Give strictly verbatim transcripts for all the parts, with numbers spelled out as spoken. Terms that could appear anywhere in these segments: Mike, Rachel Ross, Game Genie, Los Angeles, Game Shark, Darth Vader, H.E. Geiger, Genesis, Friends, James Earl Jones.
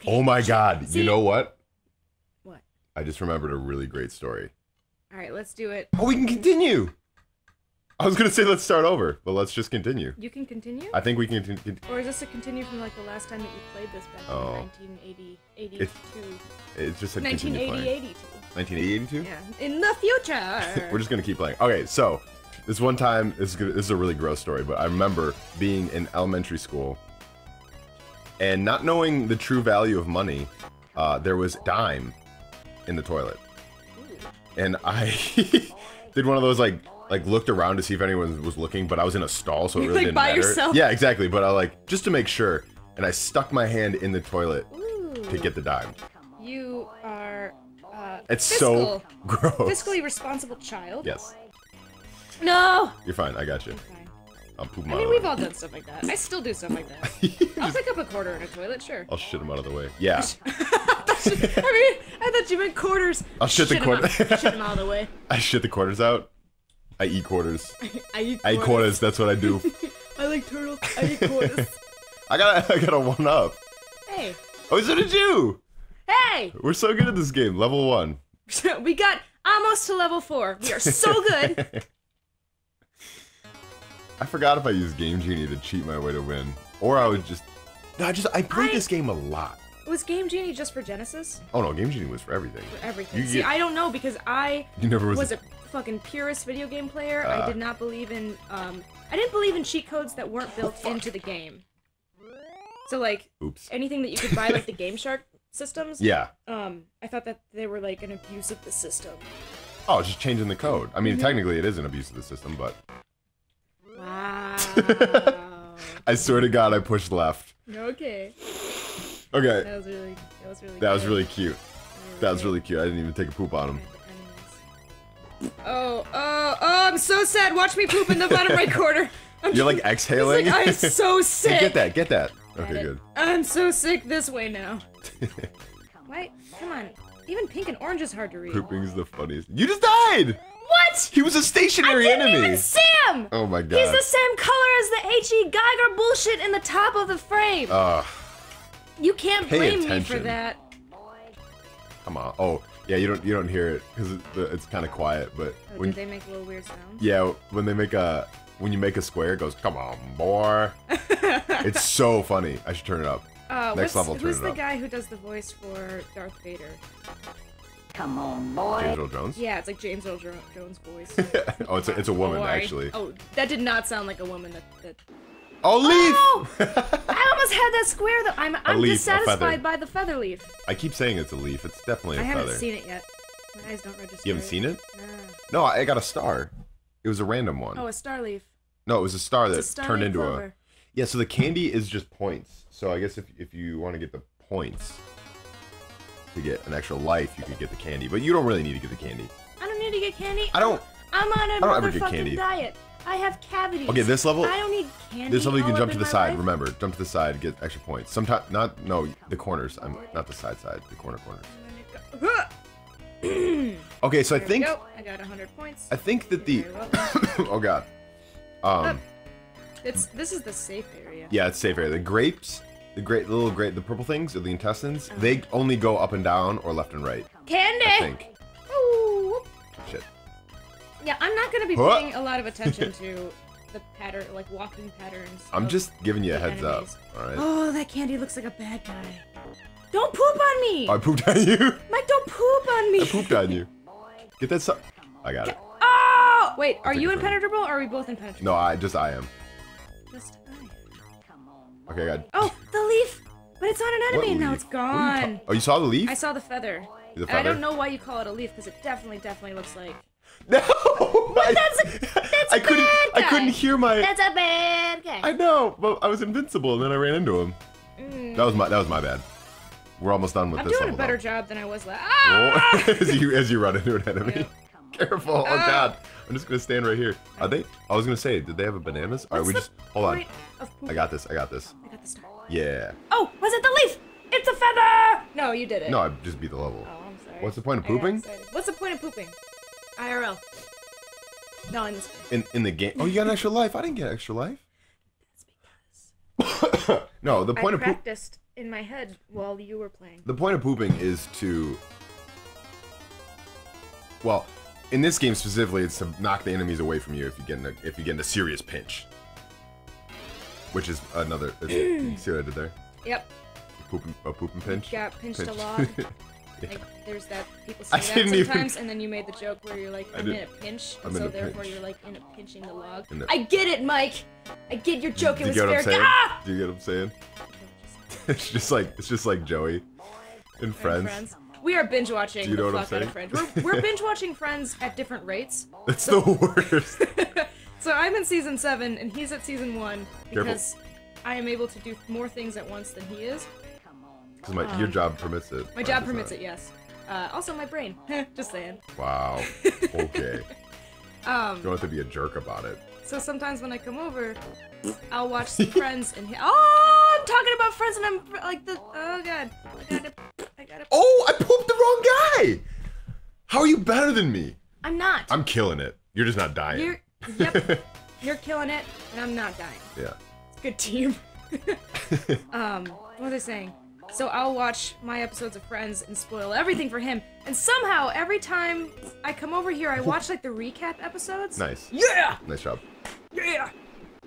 Okay. Oh my God. See? You know what? What? I just remembered a really great story. All right, let's do it. Oh, we can continue. I was gonna say let's start over, but let's just continue. You can continue? I think we can continue. Or is this a continue from like the last time that you played this back oh. in nineteen eighty-two? It's, it's just a continue playing. nineteen eighty, eighty-two? Yeah, in the future! We're just gonna keep playing. Okay, so, this one time, this is, gonna, this is a really gross story, but I remember being in elementary school and not knowing the true value of money, uh, there was a dime in the toilet. Ooh. And I did one of those like, like looked around to see if anyone was looking, but I was in a stall, so it really like, didn't by matter. Yourself? Yeah, exactly. But I like just to make sure, and I stuck my hand in the toilet Ooh. To get the dime. You are. Uh, it's fiscal. So gross. Fiscally responsible child. Yes. No. You're fine. I got you. Okay. I'll poop my. I mean, we've all done stuff like that. I still do stuff like that. I'll pick up a quarter in a toilet, sure. I'll shit them out of the way. Yeah. I mean, I thought you meant quarters. I'll shit, shit the quarters. Shit them out of the way. I shit the quarters out. I eat quarters. I eat quarters. I eat quarters, that's what I do. I like turtles, I eat quarters. I got a, I got a one up. Hey. Oh, so did you! Hey! We're so good at this game, level one. We got almost to level four. We are so good. I forgot if I used Game Genie to cheat my way to win. Or I would just... No, I just, I played I... this game a lot. Was Game Genie just for Genesis? Oh no, Game Genie was for everything. For everything. You See, get... I don't know because I you never was, was a... a fucking purist video game player. Uh, I did not believe in, um, I didn't believe in cheat codes that weren't built oh, into the game. So like, Oops. anything that you could buy like the Game Shark systems. Yeah. Um, I thought that they were like an abuse of the system. Oh, just changing the code. I mean, mm-hmm. technically it is an abuse of the system, but. Wow. I swear to God, I pushed left. Okay. Okay. That was really, that was really, that good. was really cute. Really that was really cute. I didn't even take a poop on him. Oh, oh, oh, I'm so sad. Watch me poop in the bottom right corner. I'm You're just, like exhaling? Like, I'm so sick. Hey, get that, get that. Okay, Got good. I'm so sick this way now. Why? Come on. Even pink and orange is hard to read. Pooping's the funniest. You just died! What? He was a stationary I didn't enemy. Even see him! Oh my God. He's the same color as the H E. Geiger bullshit in the top of the frame. Ugh. You can't Pay blame attention. me for that. Come on. Oh, yeah. You don't. You don't hear it because it's, it's kind of quiet. But oh, when did they make a little weird sound? Yeah. When they make a. When you make a square, it goes. Come on, boy. It's so funny. I should turn it up. Uh, Next level. Turn it up. Who's the guy who does the voice for Darth Vader? Come on, boy. James Earl Jones. Yeah, it's like James Earl Jones' voice. oh, it's a, it's a woman boy. actually. Oh, that did not sound like a woman. That. that... Oh, leaf! Oh! I almost had that square though. I'm, I'm leaf, dissatisfied by the feather leaf. I keep saying it's a leaf. It's definitely a I feather. I haven't seen it yet. My eyes don't register. You haven't seen it? No. No, I got a star. It was a random one. Oh, a star leaf. No, it was a star it's that a star turned into over. a... Yeah, so the candy is just points. So I guess if, if you want to get the points to get an extra life, you could get the candy. But you don't really need to get the candy. I don't need to get candy. I don't... I'm on a motherfucking diet. I have cavities. Okay, this level. I don't need candy. This level you can jump to the side. Life. Remember, jump to the side, get extra points. Sometimes not. No, the corners. I'm not the side side. The corner corners. Okay, so there I think. Go. I got one hundred points. I think that the. oh God. Um. It's this is the safe area. Yeah, it's safe area. The grapes, the great little grape, the purple things, or the intestines. Oh. They only go up and down or left and right. Candy. I think. Ooh. Shit. Yeah, I'm not going to be paying a lot of attention to the pattern, like walking patterns. I'm just giving you a heads enemies. up, all right? Oh, that candy looks like a bad guy. Don't poop on me! I pooped on you! Mike, don't poop on me! I pooped on you. Get that so I got it. Oh! Wait, are you impenetrable or are we both impenetrable? No, I just I am. Just I am. Okay, I got it. Oh, the leaf! But it's not an enemy, now it's gone. You oh, you saw the leaf? I saw the feather. The feather? I don't know why you call it a leaf, because it definitely, definitely looks like... No! But I, that's a, that's I a couldn't, bad guy. I couldn't hear my. That's a bad guy. I know, but I was invincible, and then I ran into him. Mm. That was my. That was my bad. We're almost done with I'm this. I'm doing a better though. job than I was last. Ah! Oh, as you as you run into an enemy, yeah. Careful! Oh, oh God, I'm just gonna stand right here. Are they? I was gonna say, did they have a bananas? All right, we just hold on. I got this. I got this. I got the star. Yeah. Oh, was it the leaf? It's a feather. No, you did it. No, I just beat the level. Oh, I'm sorry. What's the point of pooping? What's the point of pooping? I R L. No, in this game. In, in the game? Oh, you got an extra life. I didn't get an extra life. That's because... no, the point I of poop... I practiced in my head while you were playing. The point of pooping is to... Well, in this game specifically, it's to knock the enemies away from you if you get in a, if you get in a serious pinch. Which is another... Is, see what I did there? Yep. A poop and, a poop and pinch? Yeah, pinched pinch. a lot. Yeah. Like, there's that, people say I that sometimes, even... and then you made the joke where you're like, I'm in a pinch, I'm so therefore pinch. you're like, in a pinching the log. The... I get it, Mike! I get your joke, do, it do was fair. Ah! Do you get what I'm saying? It's just like, it's just like Joey in Friends. Friends. We are binge-watching you know the fuck out of Friends. We're, we're binge-watching Friends at different rates. That's so... the worst. So I'm in season seven, and he's at season one, because Careful. I am able to do more things at once than he is. Because um, your job permits it. My job permits it, yes. Uh, also, my brain. Just saying. Wow. Okay. um, you don't have to be a jerk about it. So sometimes when I come over, I'll watch some Friends and... Oh, I'm talking about Friends and I'm like the... Oh, God. I gotta... I gotta... Oh, I pooped the wrong guy! How are you better than me? I'm not. I'm killing it. You're just not dying. You're... Yep. You're killing it, and I'm not dying. Yeah. Good team. um, what was I saying? So I'll watch my episodes of Friends and spoil everything for him. And somehow, every time I come over here, I watch like the recap episodes. Nice. Yeah! Nice job. Yeah!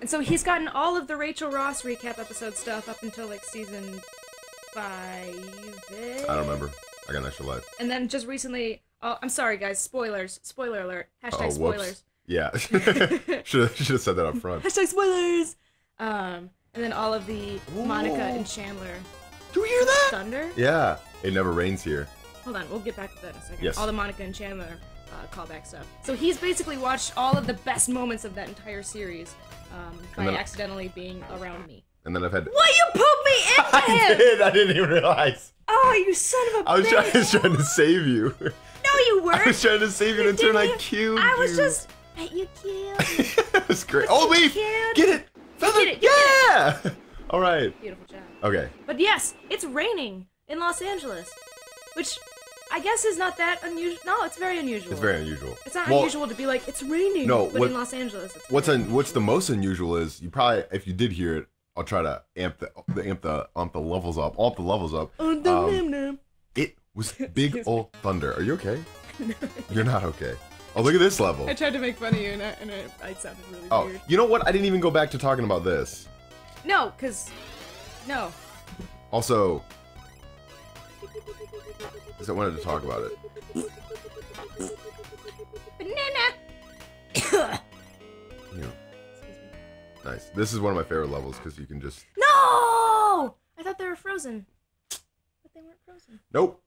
And so he's gotten all of the Rachel Ross recap episode stuff up until like season five. I don't remember. I got an extra life. And then just recently, oh, I'm sorry guys, spoilers. Spoiler alert. Hashtag oh, spoilers. Whoops. Yeah. should, have, should have said that up front. Hashtag spoilers! Um, and then all of the Ooh. Monica and Chandler. Do you hear that? Thunder? Yeah. It never rains here. Hold on, we'll get back to that in a second. Yes. All the Monica and Chandler uh, callback stuff. So he's basically watched all of the best moments of that entire series um, by accidentally being around me. And then I've had... Why you pooped me into I him? I did! I didn't even realize. Oh, you son of a I was bitch! I was trying to save you. No, you weren't! I was trying to save you, you and in turn I cubed I was you. just... You cute. That was great. Was oh, wait! Cute? Get it! You get it, you yeah! Get it. All right. Beautiful job. Okay. But yes, it's raining in Los Angeles, which I guess is not that unusual. No, it's very unusual. It's very unusual. It's not well, unusual to be like, it's raining, no, but what, in Los Angeles, it's what's un, What's the most unusual is, you probably, if you did hear it, I'll try to amp the, amp the, amp the levels up, amp the levels up. Um, um, it was big old thunder. Are you okay? No. You're not okay. Oh, look at this level. I tried to make fun of you, and I, and I, I sounded really oh, weird. Oh, you know what? I didn't even go back to talking about this. No, because... No. Also... Because I wanted to talk about it. Banana! You know. Nice. This is one of my favorite levels, because you can just... No! I thought they were frozen. But they weren't frozen. Nope.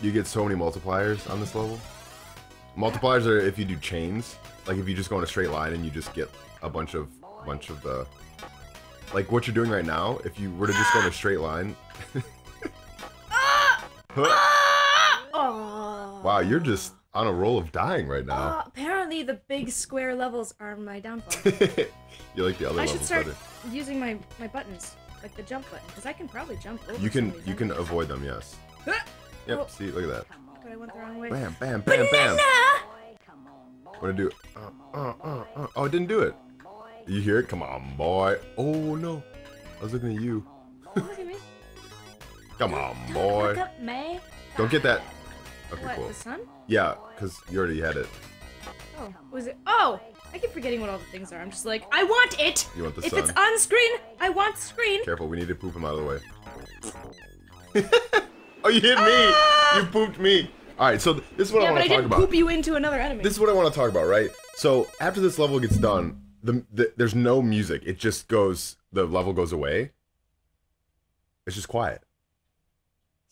You get so many multipliers on this level. Multipliers are if you do chains, like if you just go in a straight line and you just get a bunch of, bunch of the, like what you're doing right now. If you were to just go in a straight line. Wow, you're just on a roll of dying right now. Uh, apparently, the big square levels are my downfall. You like the other I levels I should start better. using my my buttons, like the jump button, because I can probably jump over. You can you can avoid them, yes. Yep, oh. See, look at that. But I went the wrong way. Bam, bam, bam, Banana! bam. What did I do? Uh, uh, uh, uh. Oh, I didn't do it. You hear it? Come on, boy. Oh, no. I was looking at you. Look at me. Come on, boy. Don't, up, man. Don't get that. Okay, what, cool. The sun? Yeah, because you already had it. Oh, was it? Oh! I keep forgetting what all the things are. I'm just like, I want it! You want the if sun? If it's on screen, I want screen. Careful, we need to poop him out of the way. Oh, you hit me! Ah! You pooped me! Alright, so this is what yeah, I want to talk about. Yeah, but I didn't poop you into another enemy. This is what I want to talk about, right? So, after this level gets done, the, the, there's no music. It just goes, the level goes away. It's just quiet.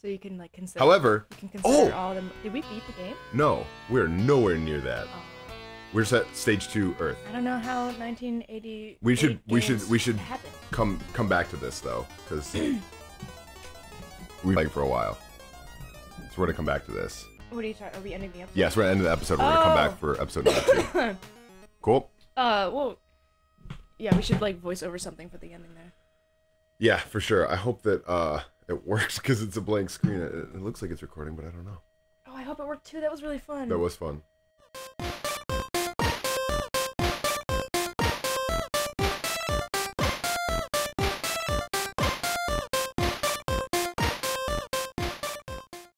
So you can, like, consider... However... You can consider oh! all the... Did we beat the game? No. We're nowhere near that. Oh. We're just at stage two Earth. I don't know how nineteen eighty we should We should, we should come, come back to this, though, because... We've been playing for a while. So we're gonna come back to this. What are you talking? Are we ending the episode? Yes, we're ending the episode. We're oh. gonna come back for episode number two. Cool. Uh, well, yeah, we should like voice over something for the ending there. Yeah, for sure. I hope that uh it works because it's a blank screen. It, it looks like it's recording, but I don't know. Oh, I hope it worked too. That was really fun. That was fun.